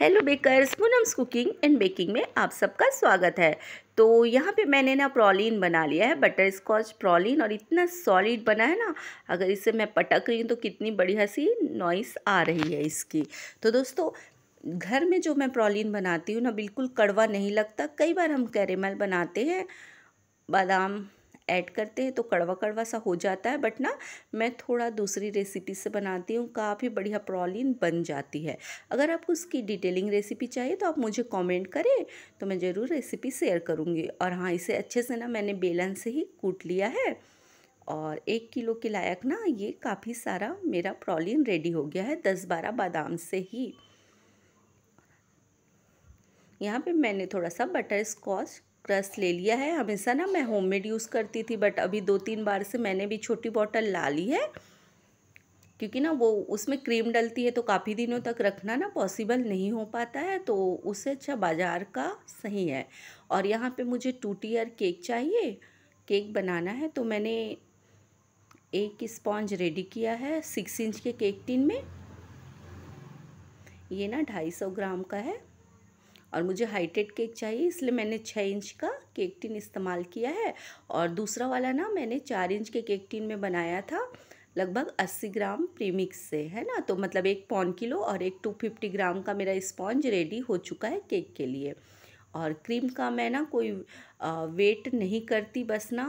Hello bakers, Poonam's cooking and baking में आप सबका स्वागत है। तो यहाँ पे मैंने ना प्रॉलिन बना लिया है, बटर स्कॉच प्रॉलिन, और इतना सॉलिड बना है ना, अगर इसे मैं पटक रही हूँ तो कितनी बढ़िया सी नॉइस आ रही है इसकी। तो दोस्तों, घर में जो मैं प्रॉलिन बनाती हूँ ना, बिल्कुल कड़वा नहीं लगता। कई बार हम कैरेमल बनाते हैं, बादाम ऐड करते हैं तो कड़वा कड़वा सा हो जाता है, बट ना मैं थोड़ा दूसरी रेसिपी से बनाती हूँ, काफ़ी बढ़िया प्रॉलिन बन जाती है। अगर आपको उसकी डिटेलिंग रेसिपी चाहिए तो आप मुझे कमेंट करें, तो मैं ज़रूर रेसिपी शेयर करूँगी। और हाँ, इसे अच्छे से ना मैंने बेलन से ही कूट लिया है, और 1 किलो के लायक ना ये काफ़ी सारा मेरा प्रॉलिन रेडी हो गया है, 10-12 बादाम से ही। यहाँ पर मैंने थोड़ा सा बटर स्कॉच क्रश ले लिया है। हमेशा ना मैं होममेड यूज़ करती थी, बट अभी 2-3 बार से मैंने भी छोटी बॉटल ला ली है, क्योंकि ना वो उसमें क्रीम डलती है तो काफ़ी दिनों तक रखना ना पॉसिबल नहीं हो पाता है, तो उससे अच्छा बाज़ार का सही है। और यहाँ पे मुझे 2 टियर केक चाहिए, केक बनाना है, तो मैंने एक स्पॉन्ज रेडी किया है 6 इंच के केक टिन में। ये ना 250 ग्राम का है, और मुझे हाइटेड केक चाहिए इसलिए मैंने 6 इंच का केक टिन इस्तेमाल किया है। और दूसरा वाला ना मैंने 4 इंच के केक टिन में बनाया था, लगभग 80 ग्राम प्रीमिक्स से, है ना। तो मतलब 1 पौन किलो और एक 250 ग्राम का मेरा स्पॉन्ज रेडी हो चुका है केक के लिए। और क्रीम का मैं ना कोई वेट नहीं करती, बस ना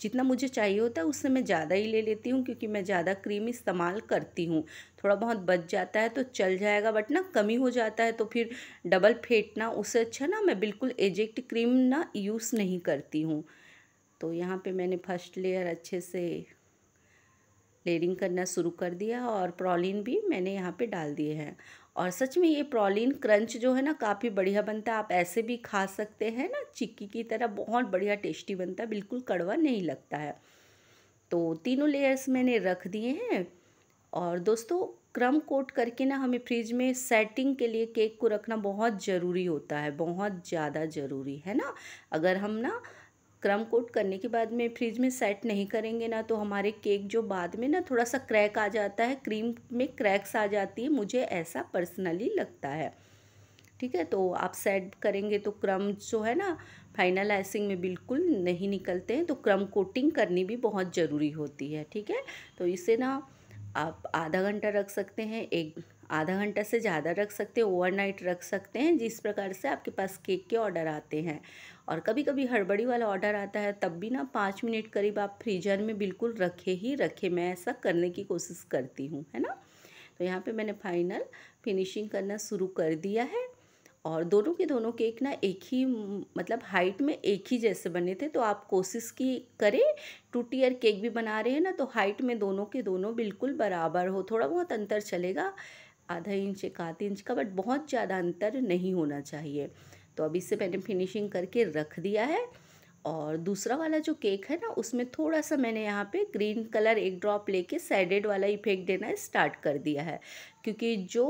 जितना मुझे चाहिए होता है उससे मैं ज़्यादा ही ले लेती हूँ, क्योंकि मैं ज़्यादा क्रीम इस्तेमाल करती हूँ। थोड़ा बहुत बच जाता है तो चल जाएगा, बट ना कमी हो जाता है तो फिर डबल फेंटना, उससे अच्छा ना मैं बिल्कुल एजेक्ट क्रीम ना यूज़ नहीं करती हूँ। तो यहाँ पे मैंने फर्स्ट लेयर अच्छे से लेयरिंग करना शुरू कर दिया, और प्रॉलिन भी मैंने यहाँ पे डाल दिए हैं। और सच में ये प्रॉलिन क्रंच जो है ना काफ़ी बढ़िया बनता है, आप ऐसे भी खा सकते हैं ना चिक्की की तरह, बहुत बढ़िया टेस्टी बनता है, बिल्कुल कड़वा नहीं लगता है। तो तीनों लेयर्स मैंने रख दिए हैं। और दोस्तों, क्रम कोट करके ना हमें फ्रिज में सेटिंग के लिए केक को रखना बहुत ज़रूरी होता है, बहुत ज़्यादा ज़रूरी है ना। अगर हम ना क्रम कोट करने के बाद में फ्रिज में सेट नहीं करेंगे ना, तो हमारे केक जो बाद में ना थोड़ा सा क्रैक आ जाता है, क्रीम में क्रैक्स आ जाती है, मुझे ऐसा पर्सनली लगता है। ठीक है, तो आप सेट करेंगे तो क्रम जो है ना फाइनल आइसिंग में बिल्कुल नहीं निकलते हैं, तो क्रम कोटिंग करनी भी बहुत ज़रूरी होती है। ठीक है, तो इसे ना आप आधा घंटा रख सकते हैं, एक आधा घंटा से ज़्यादा रख सकते हैं, ओवरनाइट रख सकते हैं, जिस प्रकार से आपके पास केक के ऑर्डर आते हैं। और कभी कभी हड़बड़ी वाला ऑर्डर आता है, तब भी ना 5 मिनट करीब आप फ्रीजर में बिल्कुल रखे ही रखे, मैं ऐसा करने की कोशिश करती हूँ, है ना। तो यहाँ पे मैंने फाइनल फिनिशिंग करना शुरू कर दिया है, और दोनों के दोनों केक ना एक ही मतलब हाइट में एक ही जैसे बने थे, तो आप कोशिश की करें, 2 टियर केक भी बना रहे हैं ना, तो हाइट में दोनों के दोनों बिल्कुल बराबर हो। थोड़ा बहुत अंतर चलेगा, आधा इंच 1/4 इंच का, बट बहुत ज़्यादा अंतर नहीं होना चाहिए। तो अभी से मैंने फिनिशिंग करके रख दिया है। और दूसरा वाला जो केक है ना, उसमें थोड़ा सा मैंने यहाँ पे ग्रीन कलर 1 ड्रॉप लेके सैडेड वाला इफेक्ट देना स्टार्ट कर दिया है, क्योंकि जो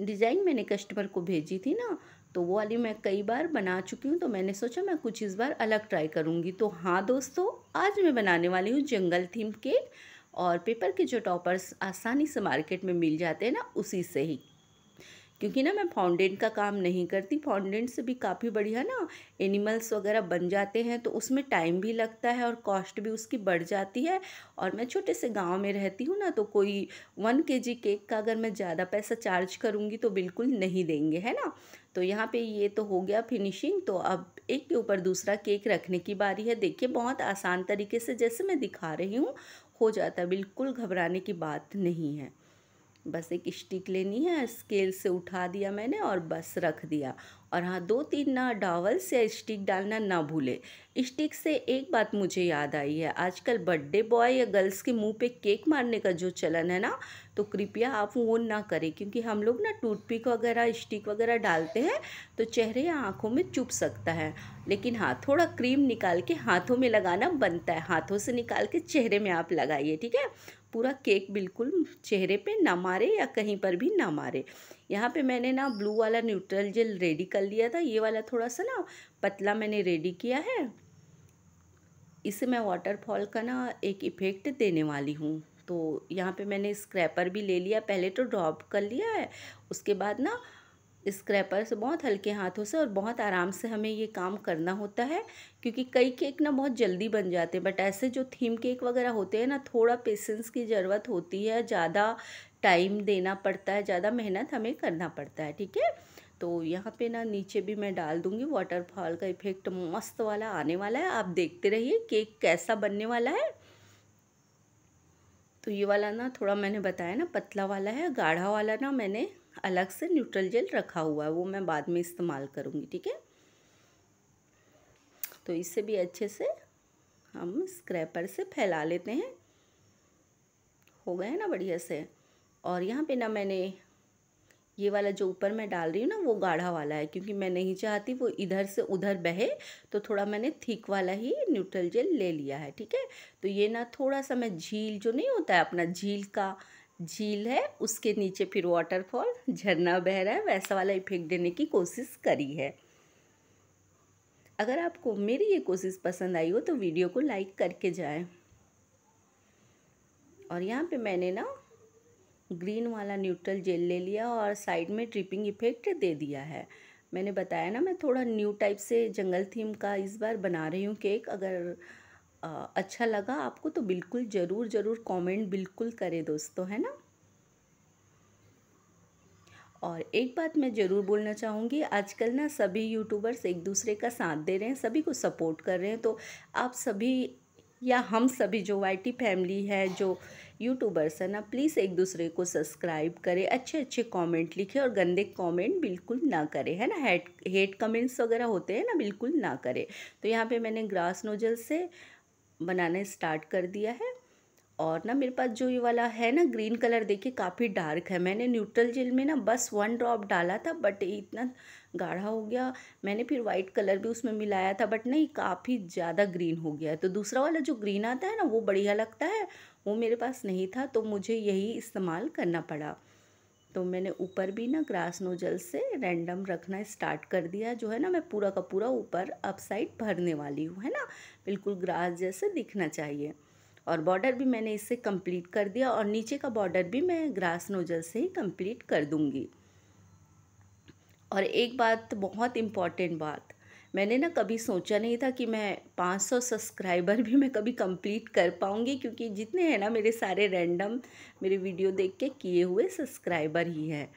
डिज़ाइन मैंने कस्टमर को भेजी थी ना, तो वो वाली मैं कई बार बना चुकी हूँ, तो मैंने सोचा मैं कुछ इस बार अलग ट्राई करूँगी। तो हाँ दोस्तों, आज मैं बनाने वाली हूँ जंगल थीम केक, और पेपर के जो टॉपर्स आसानी से मार्केट में मिल जाते हैं ना, उसी से ही, क्योंकि ना मैं फाउंडेंट का काम नहीं करती। फाउंडेंट से भी काफ़ी बढ़िया ना एनिमल्स वगैरह बन जाते हैं, तो उसमें टाइम भी लगता है और कॉस्ट भी उसकी बढ़ जाती है। और मैं छोटे से गांव में रहती हूँ ना, तो कोई 1 kg केक का अगर मैं ज़्यादा पैसा चार्ज करूँगी तो बिल्कुल नहीं देंगे, है ना। तो यहाँ पे ये तो हो गया फिनिशिंग, तो अब एक के ऊपर दूसरा केक रखने की बारी है। देखिए, बहुत आसान तरीके से जैसे मैं दिखा रही हूँ हो जाता है, बिल्कुल घबराने की बात नहीं है। बस एक स्टिक लेनी है, स्केल से उठा दिया मैंने और बस रख दिया। और हाँ, 2-3 ना डॉवल्स या स्टिक डालना ना भूले। स्टिक से एक बात मुझे याद आई है, आजकल बर्थडे बॉय या गर्ल्स के मुंह पे केक मारने का जो चलन है ना, तो कृपया आप वो ना करें, क्योंकि हम लोग ना टूथपिक वगैरह स्टिक वगैरह डालते हैं तो चेहरे या आँखों में चुभ सकता है। लेकिन हाँ, थोड़ा क्रीम निकाल के हाथों में लगाना बनता है, हाथों से निकाल के चेहरे में आप लगाइए। ठीक है, पूरा केक बिल्कुल चेहरे पे ना मारे या कहीं पर भी ना मारे। यहाँ पे मैंने ना ब्लू वाला न्यूट्रल जेल रेडी कर लिया था, ये वाला थोड़ा सा ना पतला मैंने रेडी किया है, इसे मैं वाटरफॉल का ना एक इफ़ेक्ट देने वाली हूँ। तो यहाँ पे मैंने स्क्रैपर भी ले लिया, पहले तो ड्रॉप कर लिया है, उसके बाद ना स्क्रैपर से बहुत हल्के हाथों से और बहुत आराम से हमें ये काम करना होता है, क्योंकि कई केक ना बहुत जल्दी बन जाते हैं, बट ऐसे जो थीम केक वगैरह होते हैं ना थोड़ा पेशेंस की ज़रूरत होती है, ज़्यादा टाइम देना पड़ता है, ज़्यादा मेहनत हमें करना पड़ता है। ठीक है, तो यहाँ पे ना नीचे भी मैं डाल दूँगी, वाटरफॉल का इफ़ेक्ट मस्त वाला आने वाला है, आप देखते रहिए केक कैसा बनने वाला है। तो ये वाला ना थोड़ा मैंने बताया ना पतला वाला है, गाढ़ा वाला ना मैंने अलग से न्यूट्रल जेल रखा हुआ है, वो मैं बाद में इस्तेमाल करूँगी। ठीक है, तो इससे भी अच्छे से हम स्क्रैपर से फैला लेते हैं, हो गया है ना बढ़िया से। और यहाँ पे ना मैंने ये वाला जो ऊपर मैं डाल रही हूँ ना वो गाढ़ा वाला है, क्योंकि मैं नहीं चाहती वो इधर से उधर बहे, तो थोड़ा मैंने थिक वाला ही न्यूट्रल जेल ले लिया है। ठीक है, तो ये ना थोड़ा सा मैं झील जो नहीं होता है अपना झील का झील है उसके नीचे फिर वाटरफॉल झरना बह रहा है, वैसा वाला इफेक्ट देने की कोशिश करी है। अगर आपको मेरी ये कोशिश पसंद आई हो तो वीडियो को लाइक करके जाएं। और यहाँ पे मैंने ना ग्रीन वाला न्यूट्रल जेल ले लिया और साइड में ड्रिपिंग इफेक्ट दे दिया है। मैंने बताया ना मैं थोड़ा न्यू टाइप से जंगल थीम का इस बार बना रही हूँ केक, अगर अच्छा लगा आपको तो बिल्कुल ज़रूर कमेंट बिल्कुल करें दोस्तों, है ना। और एक बात मैं ज़रूर बोलना चाहूँगी, आजकल ना सभी यूट्यूबर्स एक दूसरे का साथ दे रहे हैं, सभी को सपोर्ट कर रहे हैं, तो आप सभी या हम सभी जो YT फैमिली है जो यूट्यूबर्स है ना, प्लीज़ एक दूसरे को सब्सक्राइब करें, अच्छे अच्छे कमेंट लिखें और गंदे कमेंट बिल्कुल ना करें, है ना। हेट कमेंट्स वगैरह होते हैं ना बिल्कुल ना करें। तो यहाँ पे मैंने ग्रास नोजल से बनाने स्टार्ट कर दिया है। और ना मेरे पास जो ये वाला है ना ग्रीन कलर, देखिए काफ़ी डार्क है, मैंने न्यूट्रल जेल में ना बस 1 ड्रॉप डाला था, बट इतना गाढ़ा हो गया। मैंने फिर वाइट कलर भी उसमें मिलाया था, बट नहीं काफ़ी ज़्यादा ग्रीन हो गया है। तो दूसरा वाला जो ग्रीन आता है ना वो बढ़िया लगता है, वो मेरे पास नहीं था तो मुझे यही इस्तेमाल करना पड़ा। तो मैंने ऊपर भी ना ग्रास नोजल से रैंडम रखना स्टार्ट कर दिया, जो है ना मैं पूरा का पूरा ऊपर अपसाइड भरने वाली हूँ, है ना, बिल्कुल ग्रास जैसे दिखना चाहिए। और बॉर्डर भी मैंने इससे कंप्लीट कर दिया और नीचे का बॉर्डर भी मैं ग्रास नोजल से ही कंप्लीट कर दूँगी। और एक बात बहुत इम्पॉर्टेंट बात, मैंने ना कभी सोचा नहीं था कि मैं 500 सब्सक्राइबर भी मैं कभी कंप्लीट कर पाऊँगी, क्योंकि जितने हैं ना मेरे सारे रैंडम मेरे वीडियो देख के किए हुए सब्सक्राइबर ही हैं।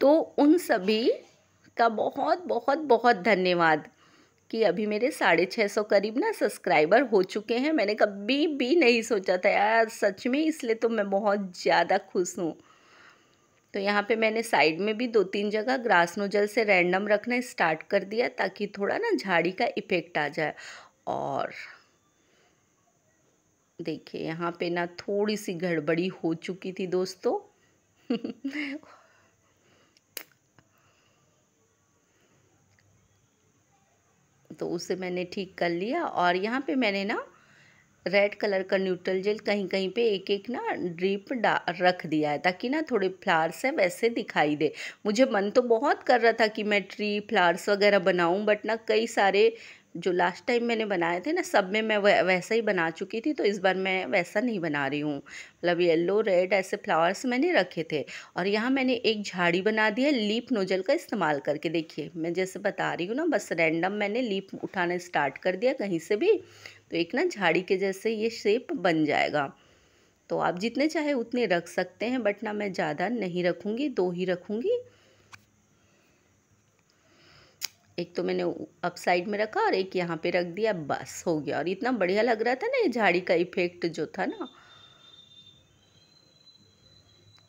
तो उन सभी का बहुत बहुत बहुत धन्यवाद कि अभी मेरे 650 करीब ना सब्सक्राइबर हो चुके हैं, मैंने कभी भी नहीं सोचा था यार सच में, इसलिए तो मैं बहुत ज़्यादा खुश हूँ। तो यहाँ पे मैंने साइड में भी 2-3 जगह ग्रास नोजल से रैंडम रखना स्टार्ट कर दिया ताकि थोड़ा ना झाड़ी का इफ़ेक्ट आ जाए। और देखिए यहाँ पे ना थोड़ी सी गड़बड़ी हो चुकी थी दोस्तों तो उसे मैंने ठीक कर लिया। और यहाँ पे मैंने ना रेड कलर का न्यूट्रल जेल कहीं कहीं पे एक ना ड्रिप रख दिया है ताकि ना थोड़े फ्लावर्स हैं वैसे दिखाई दे। मुझे मन तो बहुत कर रहा था कि मैं ट्री फ्लावर्स वगैरह बनाऊं, बट ना कई सारे जो लास्ट टाइम मैंने बनाए थे ना सब में मैं वैसा ही बना चुकी थी, तो इस बार मैं वैसा नहीं बना रही हूँ, मतलब येलो रेड ऐसे फ्लावर्स मैंने रखे थे। और यहाँ मैंने एक झाड़ी बना दी है लीफ नोजल का इस्तेमाल करके, देखिए मैं जैसे बता रही हूँ ना बस रैंडम मैंने लीफ उठाना स्टार्ट कर दिया कहीं से भी, तो एक ना झाड़ी के जैसे ये शेप बन जाएगा। तो आप जितने चाहे उतने रख सकते हैं, बट ना मैं ज़्यादा नहीं रखूँगी, 2 ही रखूँगी। एक तो मैंने अपसाइड में रखा और एक यहाँ पे रख दिया, बस हो गया। और इतना बढ़िया लग रहा था ना ये झाड़ी का इफेक्ट जो था ना।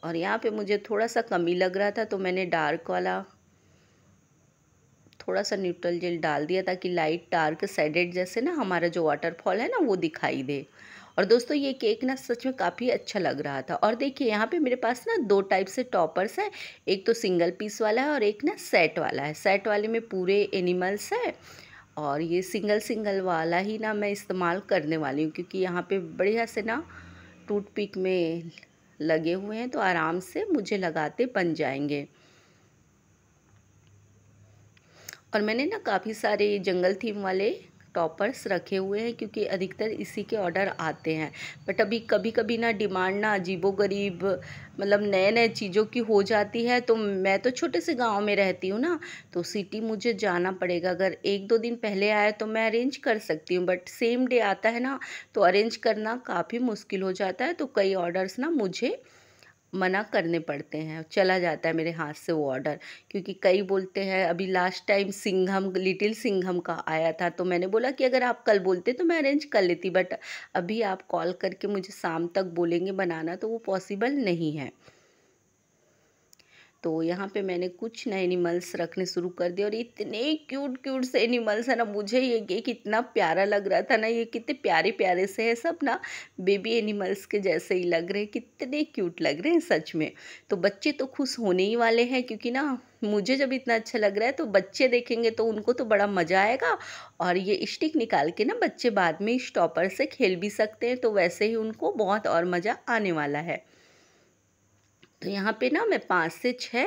और यहाँ पे मुझे थोड़ा सा कमी लग रहा था तो मैंने डार्क वाला थोड़ा सा न्यूट्रल जेल डाल दिया ताकि लाइट डार्क शेडेड जैसे ना हमारा जो वाटरफॉल है ना वो दिखाई दे। और दोस्तों ये केक ना सच में काफ़ी अच्छा लग रहा था। और देखिए यहाँ पे मेरे पास ना 2 टाइप से टॉपर्स हैं, एक तो सिंगल पीस वाला है और एक ना सेट वाला है। सेट वाले में पूरे एनिमल्स हैं और ये सिंगल वाला ही ना मैं इस्तेमाल करने वाली हूँ, क्योंकि यहाँ पे बढ़िया से ना टूथपिक में लगे हुए हैं तो आराम से मुझे लगाते बन जाएंगे। और मैंने ना काफ़ी सारे जंगल थीम वाले टॉपर्स रखे हुए हैं क्योंकि अधिकतर इसी के ऑर्डर आते हैं। बट अभी कभी कभी ना डिमांड ना अजीबोगरीब मतलब नए नए चीज़ों की हो जाती है। तो मैं तो छोटे से गांव में रहती हूँ ना, तो सिटी मुझे जाना पड़ेगा। अगर एक दो दिन पहले आया तो मैं अरेंज कर सकती हूँ, बट सेम डे आता है ना तो अरेंज करना काफ़ी मुश्किल हो जाता है। तो कई ऑर्डर्स ना मुझे मना करने पड़ते हैं, चला जाता है मेरे हाथ से वो ऑर्डर। क्योंकि कई बोलते हैं, अभी last time Singham, little Singham का आया था, तो मैंने बोला कि अगर आप कल बोलते तो मैं अरेंज कर लेती, बट अभी आप कॉल करके मुझे शाम तक बोलेंगे बनाना, तो वो पॉसिबल नहीं है। तो यहाँ पे मैंने कुछ नए एनिमल्स रखने शुरू कर दिए और इतने क्यूट क्यूट से एनिमल्स है ना, मुझे ये केक इतना प्यारा लग रहा था ना, ये कितने प्यारे प्यारे से है, सब ना बेबी एनिमल्स के जैसे ही लग रहे हैं, कितने क्यूट लग रहे हैं सच में। तो बच्चे तो खुश होने ही वाले हैं क्योंकि ना मुझे जब इतना अच्छा लग रहा है तो बच्चे देखेंगे तो उनको तो बड़ा मज़ा आएगा। और ये स्टिक निकाल के ना बच्चे बाद में स्टॉपर से खेल भी सकते हैं, तो वैसे ही उनको बहुत और मज़ा आने वाला है। तो यहाँ पे ना मैं 5 से 6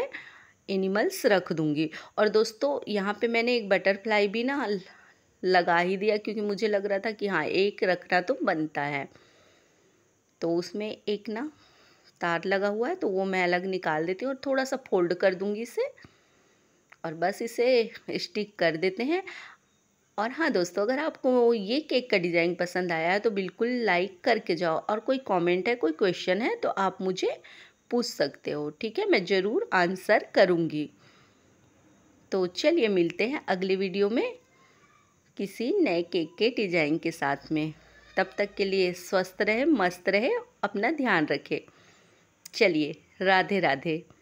एनिमल्स रख दूँगी। और दोस्तों यहाँ पे मैंने एक बटरफ्लाई भी ना लगा ही दिया क्योंकि मुझे लग रहा था कि हाँ एक रखना तो बनता है। तो उसमें एक ना तार लगा हुआ है, तो वो मैं अलग निकाल देती हूँ और थोड़ा सा फोल्ड कर दूँगी इसे और बस इसे स्टिक कर देते हैं। और हाँ दोस्तों, अगर आपको ये केक का डिज़ाइन पसंद आया है तो बिल्कुल लाइक करके जाओ, और कोई कॉमेंट है, कोई क्वेश्चन है तो आप मुझे पूछ सकते हो, ठीक है, मैं ज़रूर आंसर करूँगी। तो चलिए मिलते हैं अगले वीडियो में किसी नए केक के डिज़ाइन के साथ में। तब तक के लिए स्वस्थ रहे, मस्त रहे, अपना ध्यान रखें। चलिए, राधे राधे।